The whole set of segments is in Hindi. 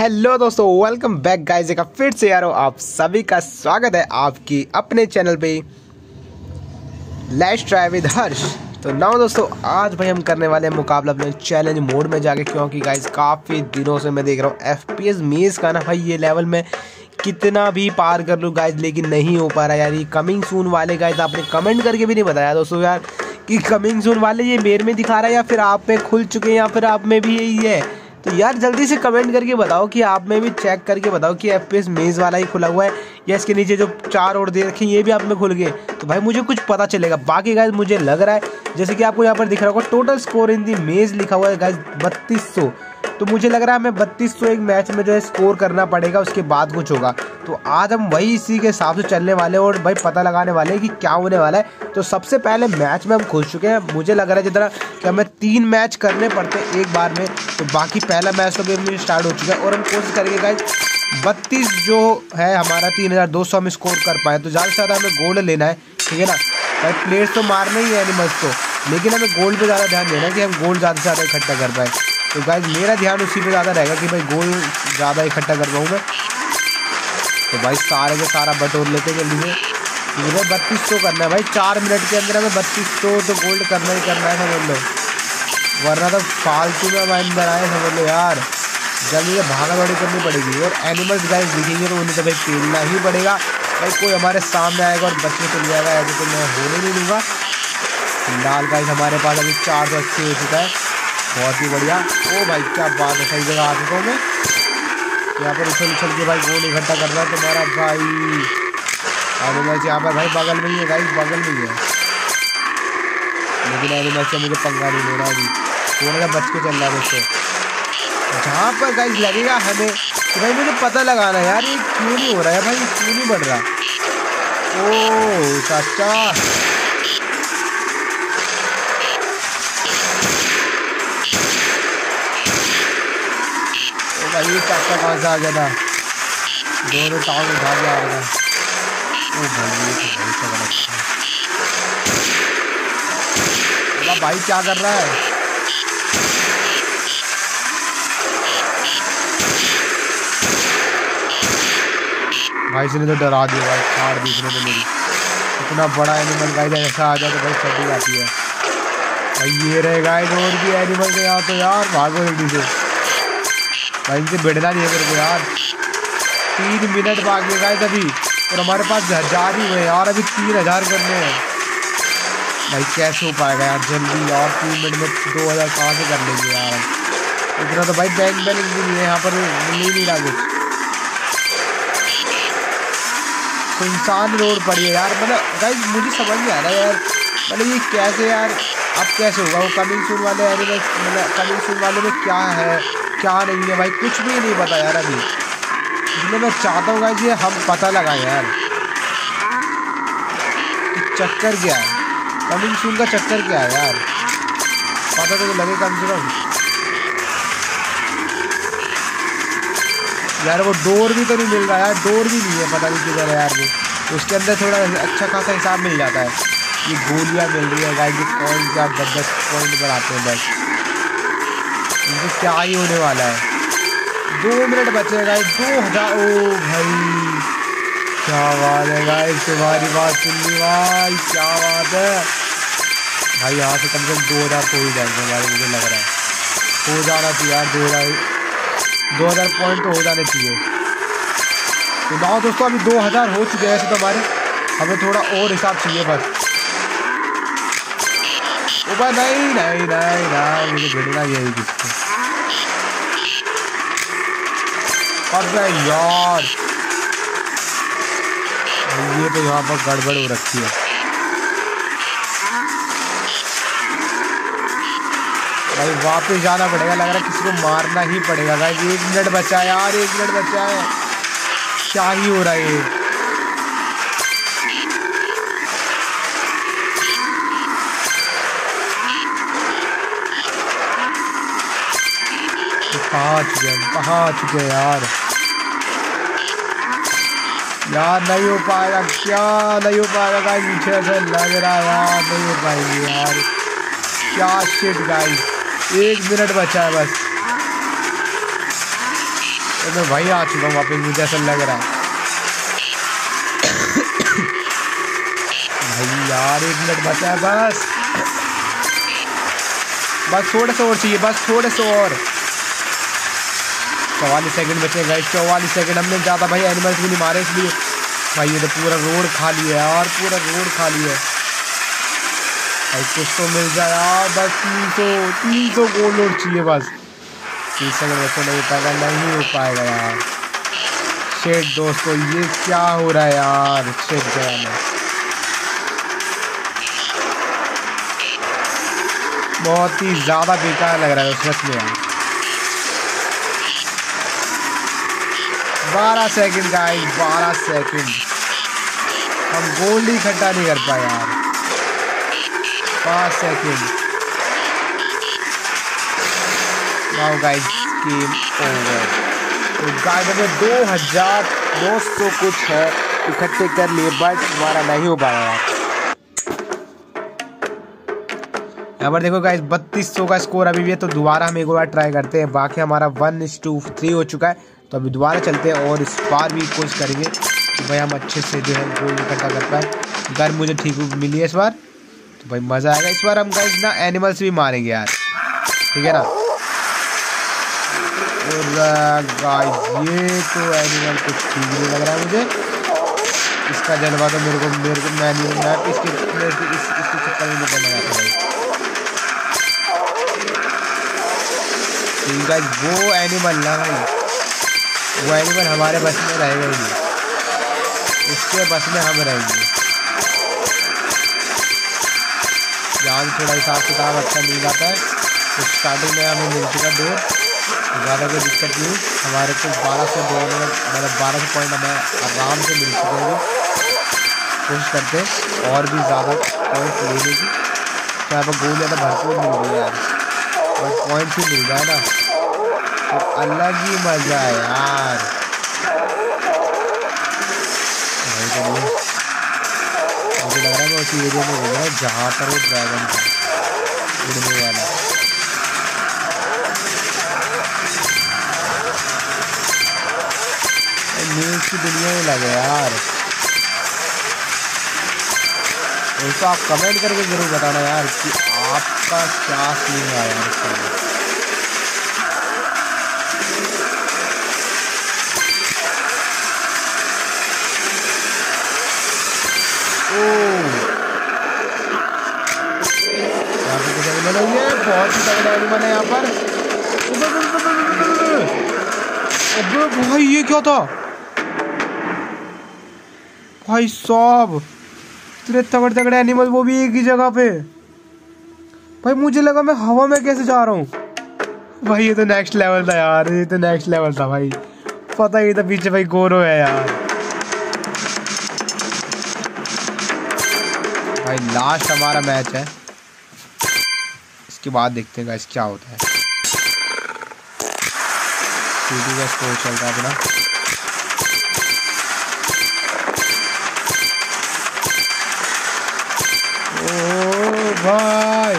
हेलो दोस्तों, वेलकम बैक गाइस। एक फिर से यारो आप सभी का स्वागत है आपकी अपने चैनल पे लेट्स ट्राई विद हर्ष। तो नाउ दोस्तों, आज भाई हम करने वाले हैं मुकाबला अपने चैलेंज मोड में जाके, क्योंकि गाइस काफ़ी दिनों से मैं देख रहा हूँ एफपीएस मेज का ना भाई ये लेवल में कितना भी पार कर लूँ गाइस, लेकिन नहीं हो पा रहा यार। ये कमिंग सून वाले गाइस आपने कमेंट करके भी नहीं बताया दोस्तों यार कि कमिंग सून वाले ये मेरे में दिखा रहा है या फिर आप में खुल चुके हैं या फिर आप में भी यही है। तो यार जल्दी से कमेंट करके बताओ कि आप में भी चेक करके बताओ कि FPS मेज वाला ही खुला हुआ है या इसके नीचे जो चार और दे रखे ये भी आप में खुल गए, तो भाई मुझे कुछ पता चलेगा। बाकी गाइस मुझे लग रहा है जैसे कि आपको यहाँ पर दिख रहा होगा टोटल स्कोर इन दी मेज लिखा हुआ है गाइस 3200, तो मुझे लग रहा है हमें 3200 एक मैच में जो है स्कोर करना पड़ेगा, उसके बाद कुछ होगा। तो आज हम वही इसी के हिसाब से चलने वाले हैं और भाई पता लगाने वाले हैं कि क्या होने वाला है। तो सबसे पहले मैच में हम घुस चुके हैं, मुझे लग रहा है जितना कि हमें 3 मैच करने पड़ते हैं एक बार में। तो बाकी पहला मैच तो भी स्टार्ट हो चुका है और हम कोशिश करेंगे गाइस 32 जो है हमारा 3200 हम स्कोर कर पाए, तो ज़्यादा से ज़्यादा हमें गोल्ड लेना है, ठीक है ना भाई। प्लेयर्स तो मारने ही है एनिमल्स को, लेकिन हमें गोल्ड पर ज़्यादा ध्यान देना है कि हम गोल्ड ज़्यादा से ज़्यादा इकट्ठा कर पाए। तो गाइस मेरा ध्यान उसी पे ज़्यादा रहेगा कि भाई गोल ज़्यादा इकट्ठा कर पाऊँ मैं। तो भाई सारे के सारा बटोर लेते के लिए मुझे 3200 करना है भाई, 4 मिनट के अंदर हमें 3200 तो गोल्ड करना ही करना है समझ लो, वरना तो फालतू में हमारे अंदर आए समझ लो यार। जल्दी से भागा दौड़ी करनी पड़ेगी और एनिमल्स गाइस दिखेंगे तो उन्हें तो भाई खेलना ही पड़ेगा भाई। कोई हमारे सामने आएगा और बच्चे चल जाएगा ऐसे तो मैं होने नहीं दूँगा। फिलहाल गाइस हमारे पास अभी 480 हो चुका है, बहुत ही बढ़िया। ओ भाई क्या बात है, सही जगह आदमी को मैं यहाँ पर उछल उछल के भाई गोल इकट्ठा कर रहा है तुम्हारा भाई। एनिमल्स यहाँ पर भाई बगल में ही है गाइस, बगल में ही है, लेकिन एनिमल्स से मुझे पंगा नहीं लेना अभी, थोड़ा सा बच के चल रहा है मुझसे। जहाँ पर गाइस लगेगा हमें तो भाई मुझे पता लगाना है यार ये क्यों नहीं हो रहा है भाई, ये क्यों नहीं बढ़ रहा। ओ चाचा भाई चाचा कहाँ से आ गया था, दोनों टाउन उठा के आ रहा है। ओ भाई भाई क्या कर रहा है भाई, इसने तो डरा दिया भाई, कार देखने को मिली। इतना बड़ा एनिमल गाइस ऐसा आ जाए तो भाई सभी जाती है भाई। ये रहे गाइस और भी एनिमल के यहाँ, तो यार भागो जल्दी से भाई, इनसे भिड़ना नहीं है मेरे को यार। 3 मिनट बाकी गाइस अभी और हमारे पास 1000 ही हुए यार, अभी 3000 करने हैं भाई, कैसे हो पाएगा यार जल्दी यार। 3 मिनट में 2000 कहाँ से कर लेंगे यार, इतना तो भाई बैंक बैलेंस भी नहीं है यहाँ पर, मिल नहीं रहा कुछ। तो इंसान रोड पड़ी है यार, मतलब गाइस मुझे समझ नहीं आ रहा यार, मतलब ये कैसे यार अब कैसे होगा। वो कमिंग सून वाले यार, मतलब कमिंग सून वाले में क्या है क्या नहीं है भाई, कुछ भी नहीं पता यार अभी। इसलिए मैं चाहता हूँ गाइस ये हम पता लगाएं यार कि चक्कर क्या है, कमिंग सून का चक्कर क्या है यार, पता तो लगे कम से कम। यार वो डोर भी तो नहीं मिल रहा यार, डोर भी नहीं है, पता नहीं किधर है यार वो। उसके अंदर थोड़ा अच्छा खासा हिसाब मिल जाता है, ये गोलियाँ मिल रही है गाइस, ये पॉइंट का 10 पॉइंट पर आते हैं बस, तो क्या ही होने वाला है। 2 मिनट बचे गाइस, 2000। ओ भाई क्या बात है गाइस, तुम्हारी बात सुननी भाई, क्या बात है भाई। यहाँ से कम से कम 2000 तो ही जाएंगे भाई, मुझे लग रहा है हो जाना चाहिए यार 2000 पॉइंट तो हो जाने चाहिए। तो बताओ दोस्तों अभी 2000 हो चुके हैं ऐसे तो हमारे, हमें थोड़ा और हिसाब चाहिए बस। ओ भाई नहीं नहीं नहीं नहीं मुझे भिड़ना यही किसको अरे यार, ये तो यहाँ पर गड़बड़ हो रखी है भाई, वापस जाना पड़ेगा, लग रहा है किसी को मारना ही पड़ेगा भाई। 1 मिनट बचा है यार, 1 मिनट बचा है, क्या ही हो रहा है ये। कहाँ चुके यार, यार नहीं हो पाएगा, क्या नहीं हो पाएगा गाइस, मुझे ऐसा लग रहा है यार नहीं हो पाएगी यार, क्या शिट गाइस। 1 मिनट बचा है बस, तो मैं भाई आ चुका हूँ वापस, मुझे ऐसा लग रहा है। भाई यार 1 मिनट बचा है बस, बस थोड़ा सा और चाहिए, बस थोड़ा सा और। 44 सेकंड बचे गए, 44 सेकंड। हमने ज़्यादा भाई एनिमल्स भी नहीं मारे इसलिए। भाई ये तो पूरा रोड खाली है यार, पूरा रोड खाली है भाई। कुछ तो मिल जाए यार, बस 300 गोल्ड और चाहिए बस। 30 सेकंड बचे, नहीं हो पाएगा, नहीं हो पाएगा यार। शेट दोस्तों ये क्या हो रहा है यार, शेट गया मैं। बहुत ही ज़्यादा बेकार लग रहा है सच में यार। 12 सेकंड गाइस, 12 सेकंड। हम गोल्ड ही इकट्ठा नहीं कर पाए यार। 5 second. Now guys game over. तो गाइस हमें 2200 कुछ है इकट्ठे कर लिए, बट हमारा नहीं हो पाया यार। यहाँ पर देखो गाइस 3200 का स्कोर अभी भी है, तो दोबारा हम एक बार ट्राई करते हैं। बाकी हमारा 1:3 हो चुका है, तो अभी दोबारा चलते हैं और इस बार भी कोशिश करेंगे कि भाई हम अच्छे से जो है गोल्ड इकट्ठा कर पाए। गर्म मुझे ठीक मिली है इस बार, तो भाई मज़ा आएगा। इस बार हम गाइस ना एनिमल्स भी मारेंगे यार, ठीक है ना। और गाइस ये तो एनिमल कुछ ठीक नहीं लग रहा है मुझे, इसका जलवा तो मेरे को मैं इसके चक्कर में निकलना चाहता है। गाइस वो एनिमल ना भाई, वो एनिमल हमारे बस में रहेगा ही, उसके बस में हम रहेंगे। जान थोड़ा हिसाब किताब अच्छा मिल जाता है, तो स्टार्टिंग में हमें मिल चुका 2, ज़्यादा कोई दिक्कत नहीं। हमारे को 12 से 2 में मतलब 12 पॉइंट हमें आराम से मिल चुके, कोशिश करते और भी ज़्यादा पॉइंट लेने की। तो यहाँ पर गोल ज़्यादा भरपूर मिल गई यार, और पॉइंट भी मिल जाए ना तो अलग ही मजा है यार। मुझे लग रहा है मैं उसी एरिया में घूम रहा हूँ जहाँ पर वो ड्रैगन था उड़ने वाला। न्यूज़ की दुनिया में लगे यार। तो आप कमेंट करके ज़रूर बताना यार कि आपका क्या सीन है यार। ये बहुत ही तगड़ा एनिमल है यहाँ पर। अबे भाई ये क्या था भाई साहब, इतने तगड़े एनिमल वो भी एक ही जगह पे। भाई मुझे लगा मैं हवा में कैसे जा रहा हूँ भाई। ये तो नेक्स्ट लेवल था यार, ये तो नेक्स्ट लेवल था भाई। पता ही था पीछे भाई गोरो है यार। भाई लास्ट हमारा मैच है, इसके बाद देखते हैं गाइस क्या होता है। सीडी का स्कोर चल रहा है अपना। भाई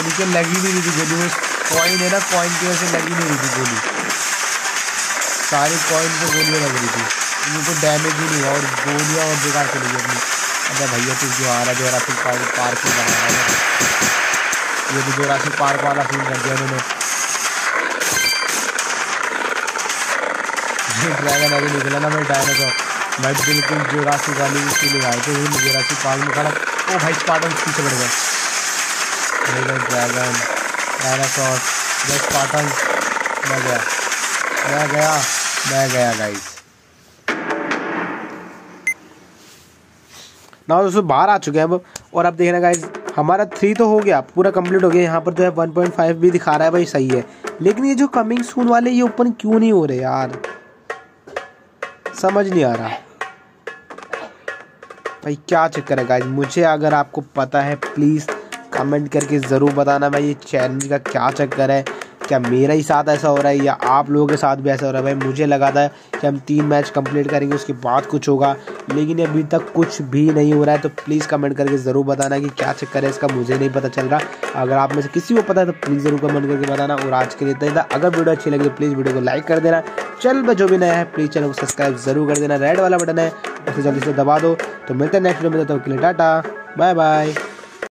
उनके लगी नहीं रही थी गोली, वो कॉइन है ना, कॉइन की वजह से लगी नहीं रही थी गोली। सारी कॉइन को गोलियाँ लग रही थी, उनको डैमेज ही नहीं हुआ और गोलियाँ और बेकार चली गई अपनी। अरे भैया तू जो आ रहा फिर पार्क में बना रहा है। ये भी जोरासिक पार्क वाला सीन कर दिया उन्होंने। ड्रैगन अभी निकला ना मेरे डायनासोर, मैं बिल्कुल जोरासिक वाली उसकी लगाई थी जोरासिक पार्क में खड़ा। ओ भाई स्पार्टन पीछे बढ़ गए, ड्रैगन डायनासोर स्पार्टन। मैं गया गाइस। ना दोस्तों बाहर आ चुके हैं अब, और अब देखना गाइस हमारा 3 तो हो गया, पूरा कंप्लीट हो गया। यहाँ पर जो है 1.5 भी दिखा रहा है भाई, सही है। लेकिन ये जो कमिंग सून वाले ये ओपन क्यों नहीं हो रहे यार, समझ नहीं आ रहा भाई क्या चक्कर है गाइस। मुझे अगर आपको पता है प्लीज़ कमेंट करके ज़रूर बताना भाई ये चैलेंज का क्या चक्कर है। क्या मेरा ही साथ ऐसा हो रहा है या आप लोगों के साथ भी ऐसा हो रहा है। भाई मुझे लगा था कि हम 3 मैच कंप्लीट करेंगे उसके बाद कुछ होगा, लेकिन अभी तक कुछ भी नहीं हो रहा है। तो प्लीज़ कमेंट करके ज़रूर बताना कि क्या चक्कर है इसका, मुझे नहीं पता चल रहा। अगर आप में से किसी को पता है तो प्लीज़ ज़रूर कमेंट करके बताना। और आज के लिए इतना ही था। अगर वीडियो अच्छी लगी तो प्लीज़ वीडियो को लाइक कर देना। चैनल पर जो भी नया है प्लीज़ चैनल को सब्सक्राइब ज़रूर कर देना। रेड वाला बटन है उसे जल्दी से दबा दो। तो मिलते हैं नेक्स्ट वीडियो में, तब तक के लिए टाटा बाय बाय।